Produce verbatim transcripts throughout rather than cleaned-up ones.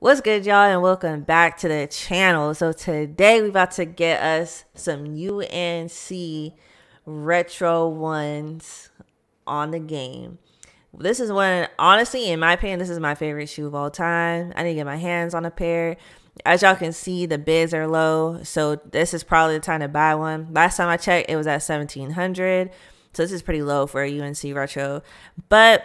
What's good, y'all, and welcome back to the channel. So today we're about to get us some U N C Retro ones on the game. This is one, honestly, in my opinion, this is my favorite shoe of all time. I need to get my hands on a pair. As y'all can see, the bids are low, so this is probably the time to buy one. Last time I checked, it was at seventeen hundred dollars, so this is pretty low for a U N C Retro, but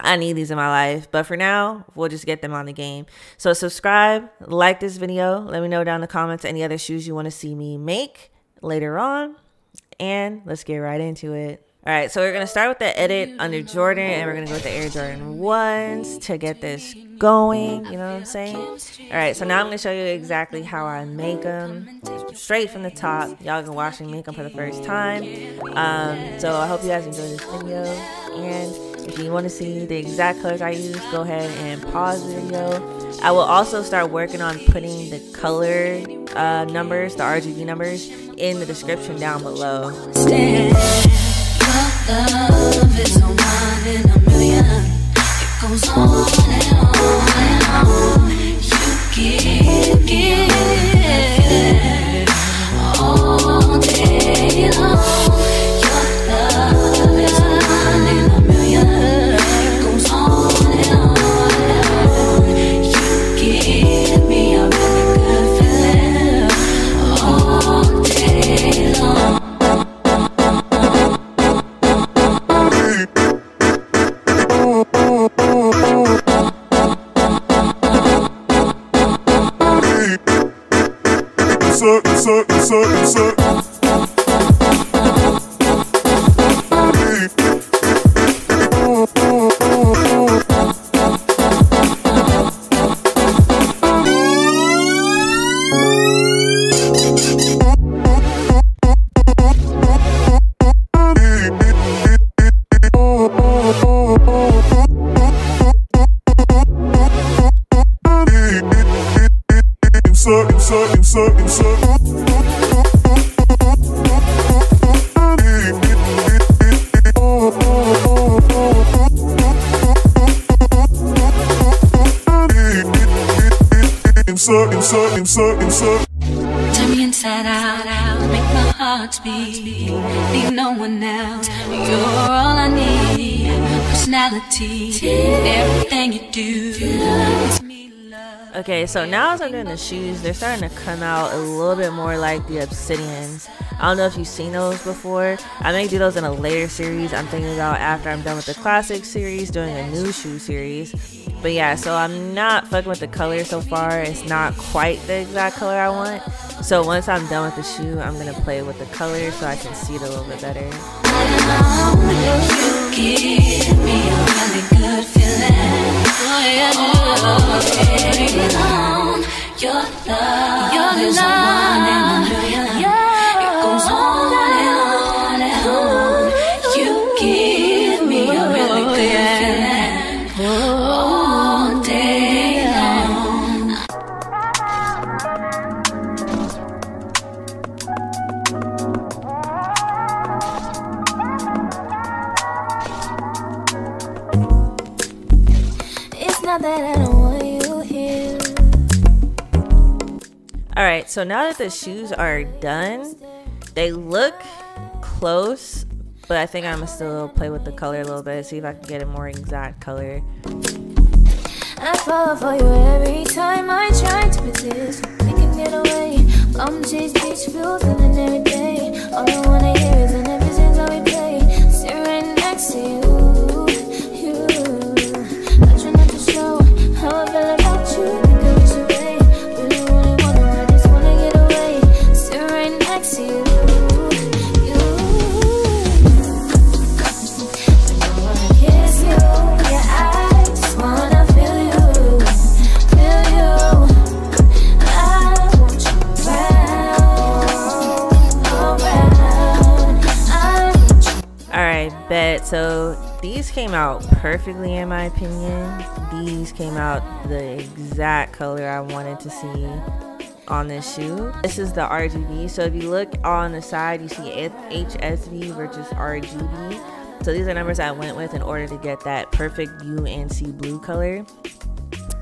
I need these in my life, but for now, we'll just get them on the game. So subscribe, like this video, let me know down in the comments any other shoes you want to see me make later on, and let's get right into it. All right, so we're going to start with the edit under Jordan, and we're going to go with the Air Jordan ones to get this going, you know what I'm saying? All right, so now I'm going to show you exactly how I make them straight from the top. Y'all can watch me make them for the first time. Um, so I hope you guys enjoy this video, and if you want to see the exact colors I use, go ahead and pause the video. I will also start working on putting the color uh, numbers, the R G B numbers, in the description down below. Suck, suck, suck, suck. Insert, insert, insert, insert. Turn me inside out, out, make my heart beat. Need no one else, you're all I need. Personality, everything you do. Okay, so now as I'm doing the shoes, they're starting to come out a little bit more like the Obsidians. I don't know if you've seen those before. I may do those in a later series. I'm thinking about after I'm done with the classic series, doing a new shoe series. But yeah, so I'm not fucking with the color so far. It's not quite the exact color I want. So once I'm done with the shoe, I'm gonna play with the color so I can see it a little bit better. You give me a really good feeling. Oh, yeah, oh, yeah. Your love, your love. It goes on and on and on. You give me a really good feeling. Oh, alright, so now that the shoes are done, they look close, but I think I'm gonna still play with the color a little bit, see if I can get a more exact color. I fall for you every time I try to resist. I can get away. I'm chased beach feels in the every day. All I wanna hear is in every since that we play. Sit right next to you. So these came out perfectly in my opinion. These came out the exact color I wanted to see on this shoe. This is the R G B. So if you look on the side, you see H S V versus R G B. So these are numbers I went with in order to get that perfect U N C blue color.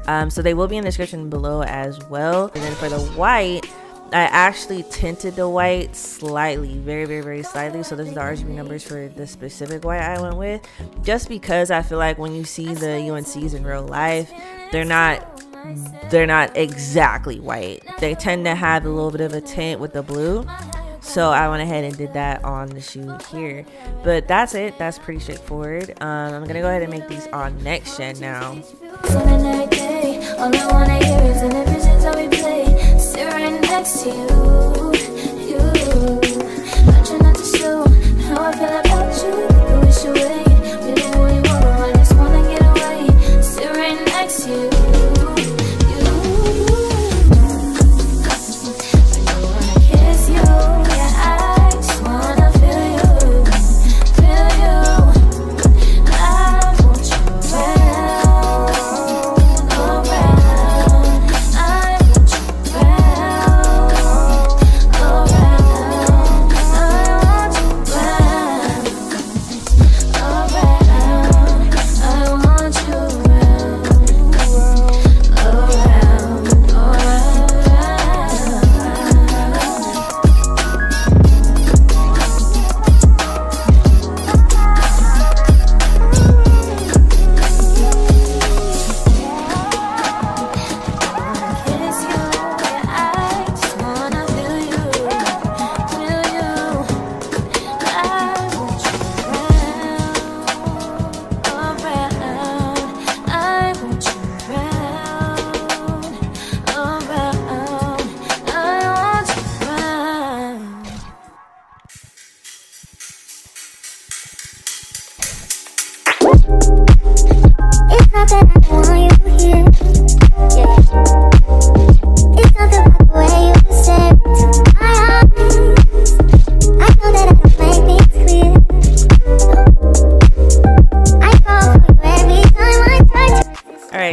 Um, so they will be in the description below as well. And then for the white, I actually tinted the white slightly, very, very, very slightly. So this is the R G B numbers for the specific white I went with, just because I feel like when you see the U N Cs in real life, they're not, they're not exactly white. They tend to have a little bit of a tint with the blue. So I went ahead and did that on the shoe here. But that's it. That's pretty straightforward. Um, I'm gonna go ahead and make these on next gen now. All I wanna hear is in the visions that we play, staring next to you, you. I try not to show how I feel about you, but we should wait. We know what we want, I just wanna get away, staring next to you, you. I don't wanna kiss you, yeah, I just wanna feel you, feel you. I want you around.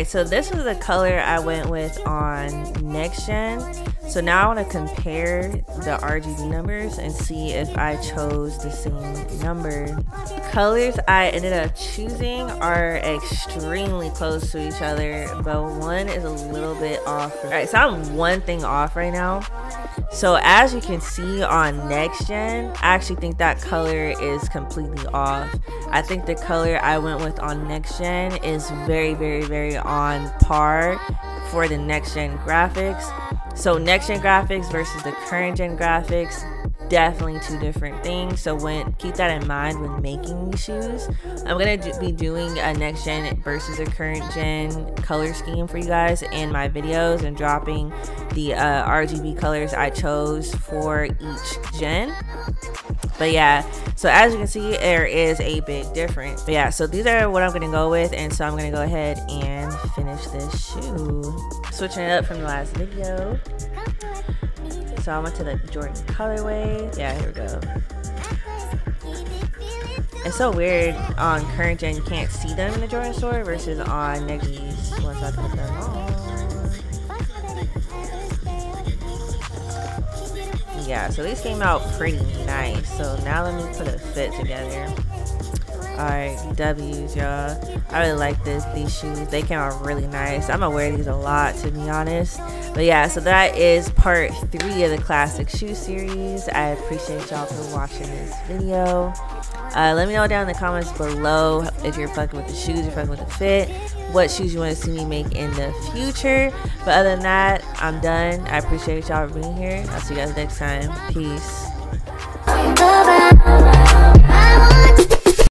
So this was the color I went with on next gen. So now I want to compare the R G B numbers and see if I chose the same number. Colors I ended up choosing are extremely close to each other, but one is a little bit off. All right, so I'm one thing off right now. So as you can see on next gen, I actually think that color is completely off. I think the color I went with on next gen is very, very, very on par for the next gen graphics. So next gen graphics versus the current gen graphics, definitely two different things. So when keep that in mind when making these shoes. I'm gonna do, be doing a next gen versus a current gen color scheme for you guys in my videos and dropping the uh, R G B colors I chose for each gen. But yeah, so as you can see, there is a big difference. But yeah, so these are what I'm gonna go with, and so I'm gonna go ahead and finish this shoe. Switching it up from the last video. So I went to the Jordan colorway. Yeah, here we go. It's so weird on current gen, you can't see them in the Jordan store versus on next gen once I put them on. Yeah, so these came out pretty nice. So now let me put a fit together. Alright, W's, y'all. I really like this these shoes. They came out really nice. I'm gonna wear these a lot, to be honest. But yeah, so that is part three of the classic shoe series. I appreciate y'all for watching this video. Uh, let me know down in the comments below if you're fucking with the shoes, you're fucking with the fit, what shoes you want to see me make in the future. But other than that, I'm done. I appreciate y'all for being here. I'll see you guys next time. Peace.